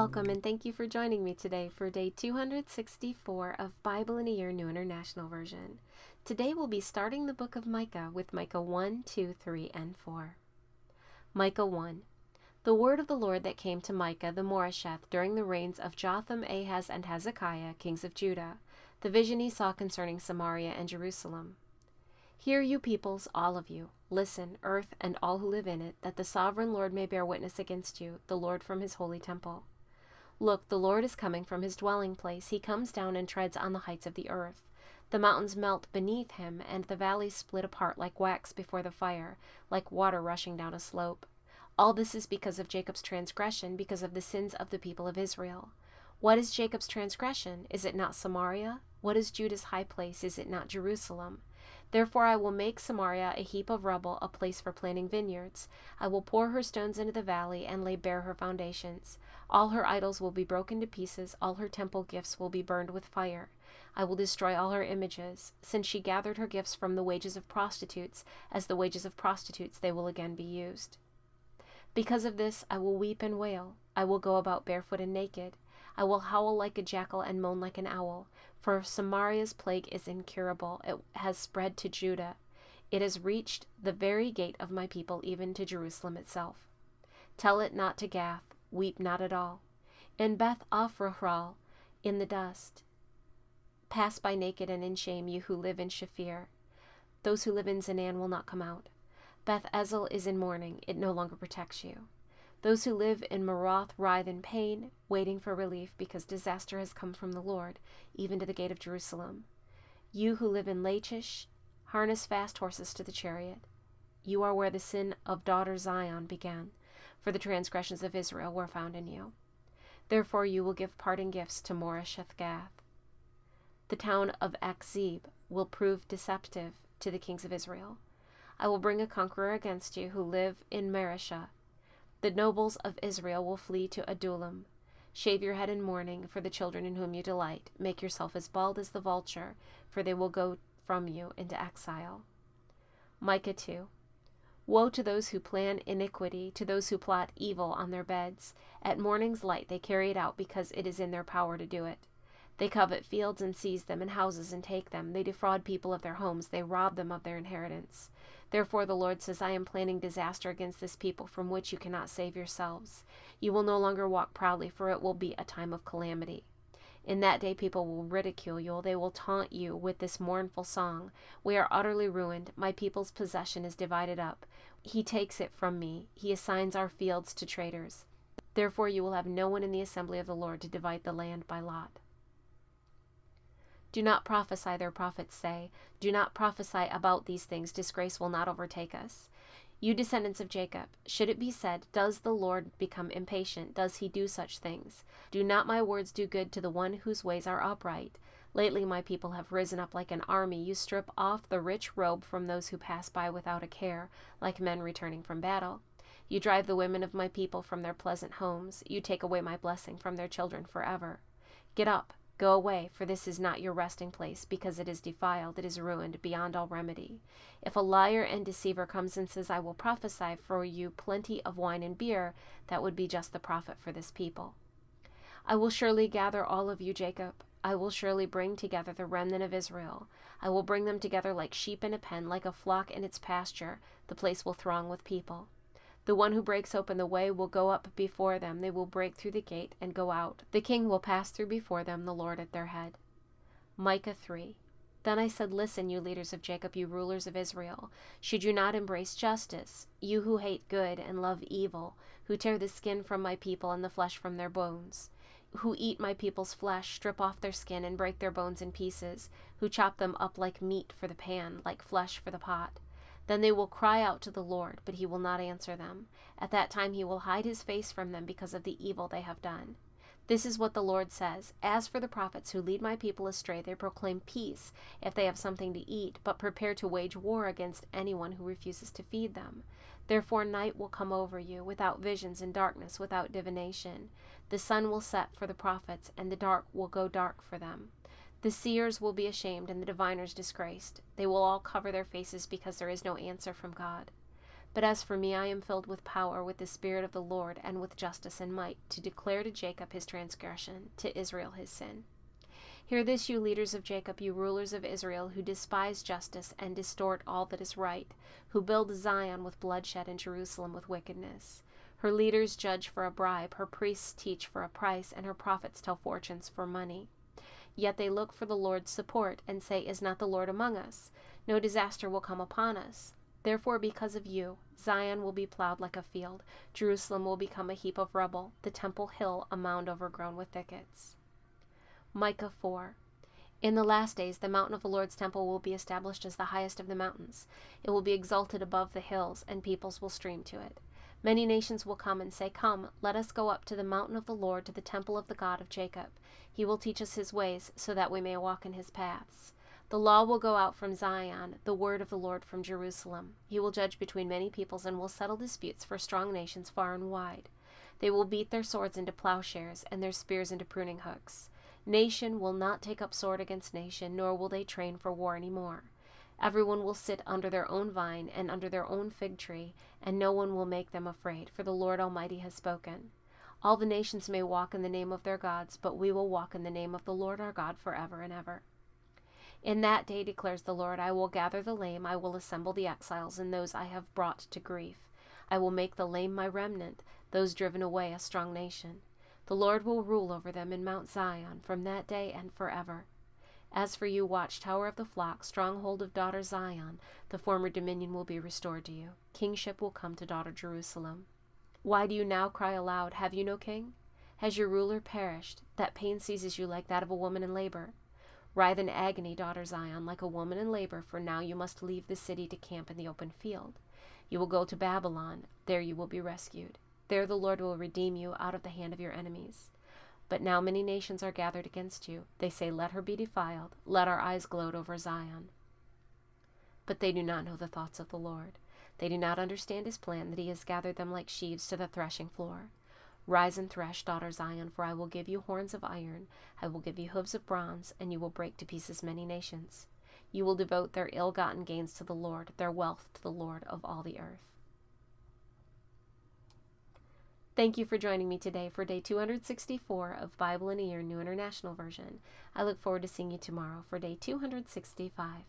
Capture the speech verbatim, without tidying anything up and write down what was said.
Welcome and thank you for joining me today for day two hundred sixty-four of Bible in a Year, New International Version. Today we'll be starting the book of Micah with Micah one, two, three, and four. Micah one. The word of the Lord that came to Micah the Moresheth during the reigns of Jotham, Ahaz, and Hezekiah, kings of Judah, the vision he saw concerning Samaria and Jerusalem. Hear, you peoples, all of you. Listen, earth and all who live in it, that the sovereign Lord may bear witness against you, the Lord from his holy temple. Look, the Lord is coming from his dwelling place. He comes down and treads on the heights of the earth. The mountains melt beneath him, and the valleys split apart like wax before the fire, like water rushing down a slope. All this is because of Jacob's transgression, because of the sins of the people of Israel. What is Jacob's transgression? Is it not Samaria? What is Judah's high place? Is it not Jerusalem? Therefore I will make Samaria a heap of rubble, a place for planting vineyards. I will pour her stones into the valley and lay bare her foundations. All her idols will be broken to pieces. All her temple gifts will be burned with fire. I will destroy all her images. Since she gathered her gifts from the wages of prostitutes, as the wages of prostitutes they will again be used. Because of this I will weep and wail. I will go about barefoot and naked. I will howl like a jackal and moan like an owl. For Samaria's plague is incurable. It has spread to Judah. It has reached the very gate of my people, even to Jerusalem itself. Tell it not to Gath. Weep not at all. In Beth Ophrah, in the dust. Pass by naked and in shame, you who live in Shafir. Those who live in Zinan will not come out. Beth-ezel is in mourning. It no longer protects you. Those who live in Maroth writhe in pain, waiting for relief, because disaster has come from the Lord, even to the gate of Jerusalem. You who live in Lachish, harness fast horses to the chariot. You are where the sin of daughter Zion began, for the transgressions of Israel were found in you. Therefore you will give parting gifts to Moresheth Gath. The town of Akzib will prove deceptive to the kings of Israel. I will bring a conqueror against you who live in Marisha. The nobles of Israel will flee to Adullam. Shave your head in mourning for the children in whom you delight. Make yourself as bald as the vulture, for they will go from you into exile. Micah two. Woe to those who plan iniquity, to those who plot evil on their beds. At morning's light they carry it out, because it is in their power to do it. They covet fields and seize them, and houses and take them. They defraud people of their homes. They rob them of their inheritance. Therefore the Lord says, I am planning disaster against this people from which you cannot save yourselves. You will no longer walk proudly, for it will be a time of calamity. In that day people will ridicule you. They will taunt you with this mournful song. We are utterly ruined. My people's possession is divided up. He takes it from me. He assigns our fields to traitors. Therefore you will have no one in the assembly of the Lord to divide the land by lot. Do not prophesy, their prophets say. Do not prophesy about these things. Disgrace will not overtake us. You descendants of Jacob, should it be said, does the Lord become impatient? Does he do such things? Do not my words do good to the one whose ways are upright? Lately my people have risen up like an army. You strip off the rich robe from those who pass by without a care, like men returning from battle. You drive the women of my people from their pleasant homes. You take away my blessing from their children forever. Get up. Go away, for this is not your resting place, because it is defiled, it is ruined beyond all remedy. If a liar and deceiver comes and says, I will prophesy for you plenty of wine and beer, that would be just the profit for this people. I will surely gather all of you, Jacob. I will surely bring together the remnant of Israel. I will bring them together like sheep in a pen, like a flock in its pasture. The place will throng with people. The one who breaks open the way will go up before them. They will break through the gate and go out. The king will pass through before them, the Lord at their head. Micah three. Then I said, listen, you leaders of Jacob, you rulers of Israel. Should you not embrace justice, you who hate good and love evil, who tear the skin from my people and the flesh from their bones, who eat my people's flesh, strip off their skin and break their bones in pieces, who chop them up like meat for the pan, like flesh for the pot. Then they will cry out to the Lord, but he will not answer them. At that time he will hide his face from them because of the evil they have done. This is what the Lord says. As for the prophets who lead my people astray, they proclaim peace if they have something to eat, but prepare to wage war against anyone who refuses to feed them. Therefore night will come over you, without visions, and darkness, without divination. The sun will set for the prophets, and the dark will go dark for them. The seers will be ashamed and the diviners disgraced. They will all cover their faces because there is no answer from God. But as for me, I am filled with power, with the Spirit of the Lord, and with justice and might, to declare to Jacob his transgression, to Israel his sin. Hear this, you leaders of Jacob, you rulers of Israel, who despise justice and distort all that is right, who build Zion with bloodshed and Jerusalem with wickedness. Her leaders judge for a bribe, her priests teach for a price, and her prophets tell fortunes for money. Yet they look for the Lord's support, and say, Is not the Lord among us? No disaster will come upon us. Therefore, because of you, Zion will be plowed like a field, Jerusalem will become a heap of rubble, the temple hill a mound overgrown with thickets. Micah four. In the last days the mountain of the Lord's temple will be established as the highest of the mountains. It will be exalted above the hills, and peoples will stream to it. Many nations will come and say, Come, let us go up to the mountain of the Lord, to the temple of the God of Jacob. He will teach us his ways, so that we may walk in his paths. The law will go out from Zion, the word of the Lord from Jerusalem. He will judge between many peoples, and will settle disputes for strong nations far and wide. They will beat their swords into plowshares, and their spears into pruning hooks. Nation will not take up sword against nation, nor will they train for war any more. Everyone will sit under their own vine and under their own fig tree, and no one will make them afraid, for the Lord Almighty has spoken. All the nations may walk in the name of their gods, but we will walk in the name of the Lord our God forever and ever. In that day, declares the Lord, I will gather the lame, I will assemble the exiles, and those I have brought to grief. I will make the lame my remnant, those driven away a strong nation. The Lord will rule over them in Mount Zion from that day and forever. As for you, watchtower of the flock, stronghold of daughter Zion, the former dominion will be restored to you. Kingship will come to daughter Jerusalem. Why do you now cry aloud, Have you no king? Has your ruler perished, that pain seizes you like that of a woman in labor? Writhe in agony, daughter Zion, like a woman in labor, for now you must leave the city to camp in the open field. You will go to Babylon, there you will be rescued. There the Lord will redeem you out of the hand of your enemies. But now many nations are gathered against you. They say, Let her be defiled. Let our eyes gloat over Zion. But they do not know the thoughts of the Lord. They do not understand his plan, that he has gathered them like sheaves to the threshing floor. Rise and thresh, daughter Zion, for I will give you horns of iron. I will give you hooves of bronze, and you will break to pieces many nations. You will devote their ill-gotten gains to the Lord, their wealth to the Lord of all the earth. Thank you for joining me today for day two hundred sixty-four of Bible in a Year, New International Version. I look forward to seeing you tomorrow for day two hundred sixty-five.